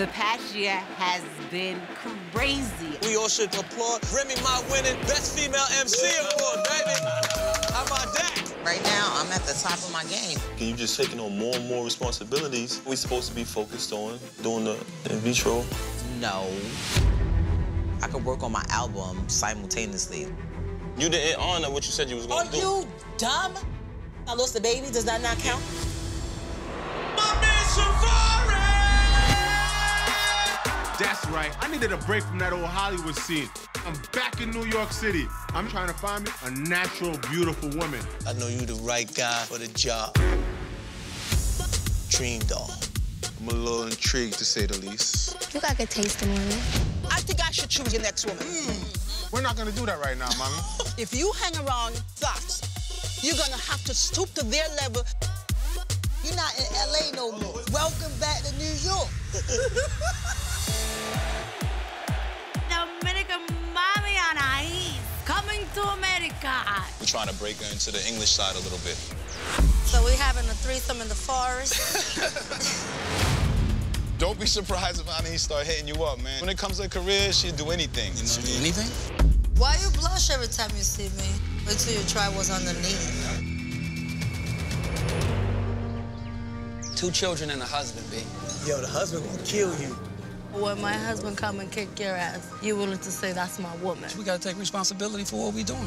The past year has been crazy. We all should applaud Remy Ma winning Best Female MC Award, baby. How about that? Right now, I'm at the top of my game. You're just taking on more and more responsibilities. We're supposed to be focused on doing the in vitro. No. I could work on my album simultaneously. You didn't honor what you said you was going to do. Are you dumb? I lost the baby. Does that not count? My man Safari! That's right. I needed a break from that old Hollywood scene. I'm back in New York City. I'm trying to find me a natural, beautiful woman. I know you the right guy for the job. Dream doll. I'm a little intrigued, to say the least. You got a good taste in women. I think I should choose your next woman. We're not gonna do that right now, mommy. If you hang around thugs, you're gonna have to stoop to their level. You're not in LA no more. Welcome back to New York. Dominican Mariana is coming to America. We're trying to break her into the English side a little bit. So we're having a threesome in the forest. Don't be surprised if Ani start hitting you up, man. When it comes to her career, she'd do anything. You know what I mean? Anything? Why you blush every time you see me? Wait till you try what's underneath. 2 children and a husband, B. Yo, the husband gonna kill you. When my husband come and kick your ass, you willing to say that's my woman. We gotta take responsibility for what we doing.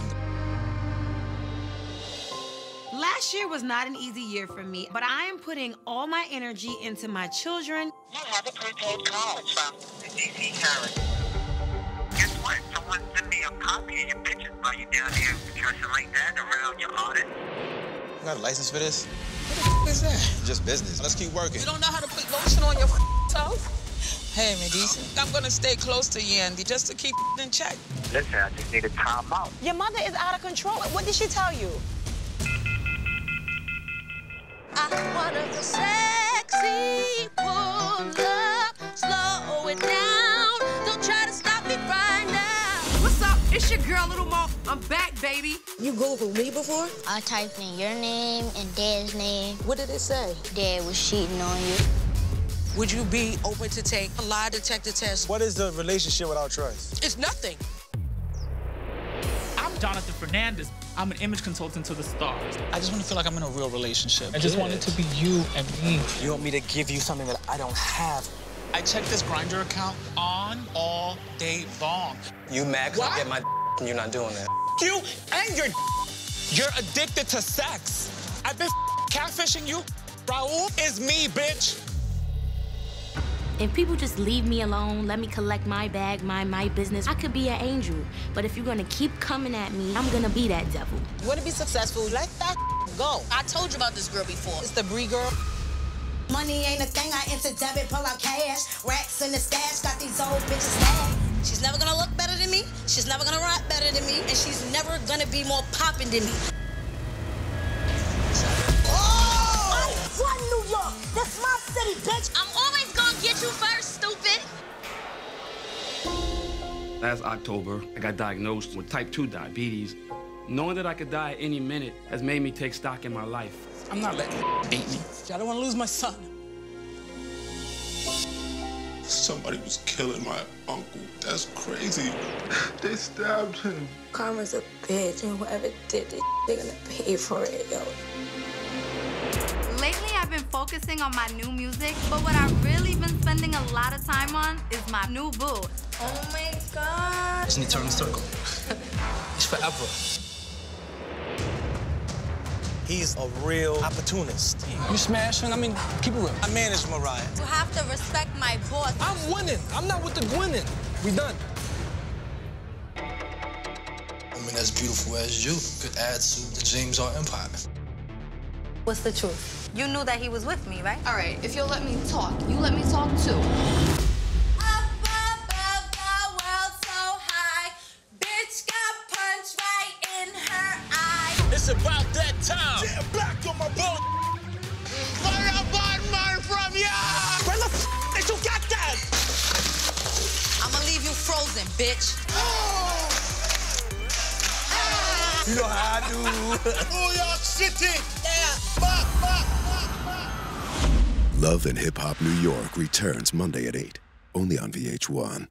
Last year was not an easy year for me, but I am putting all my energy into my children. You have a prepaid card from the DC College. Guess what? Someone sent me a copy of your pictures while you're down here dressing like that around your audit. You got a license for this? What the is that? Just business. Let's keep working. You don't know how to put lotion on your self? Hey, Medisa. I'm gonna stay close to Yandy just to keep in check. Listen, I just need a time out. Your mother is out of control. What did she tell you? I wanna feel sexy, pull up, slow it down. Don't try to stop me right now. What's up? It's your girl, Lil Mo. I'm back, baby. You Googled me before? I typed in your name and Dad's name. What did it say? Dad was cheating on you. Would you be open to take a lie detector test? What is the relationship without trust? It's nothing. I'm Jonathan Fernandez. I'm an image consultant to the stars. I just want to feel like I'm in a real relationship. I just want it to be you and me. You want me to give you something that I don't have? I check this Grindr account on all day long. You mad because I get my and you're not doing that? You and your you're addicted to sex. I've been catfishing you. Raul is me, bitch. If people just leave me alone, let me collect my bag, mind my business, I could be an angel. But if you're gonna keep coming at me, I'm gonna be that devil. You wanna be successful, let that go. I told you about this girl before. It's the Bree girl. Money ain't a thing, I enter debit, pull out cash. Racks in the stash, got these old bitches mad. She's never gonna look better than me, she's never gonna rap better than me, and she's never gonna be more poppin' than me. Oh! I'm from New York, that's my city, bitch. I'm always gonna get you first, stupid. Last October, I got diagnosed with type 2 diabetes. Knowing that I could die at any minute has made me take stock in my life. I'm not letting beat me. I don't want to lose my son. Somebody was killing my uncle. That's crazy. They stabbed him. Karma's a bitch, and whoever did it, they're gonna pay for it, yo. Lately, I've been focusing on my new music, but what I've really been spending a lot of time on is my new boo. Oh my God. It's an eternal circle. It's forever. He's a real opportunist. You smashing? I mean, keep it real. I manage Mariah. You have to respect my boss. I'm winning. I'm not with the gwinning. We done. Woman as beautiful as you could add to the James R. Empire. What's the truth? You knew that he was with me, right? All right, if you'll let me talk, you let me talk too. Up above the world so high, bitch got punched right in her eye. It's about that time. Yeah, black on my boat. Fire up mine from ya! Where the f did you get that? I'ma leave you frozen, bitch. Oh. Ah. You know how I do. Oh, y'all shitty. Love and Hip Hop New York returns Monday at 8. only on VH1.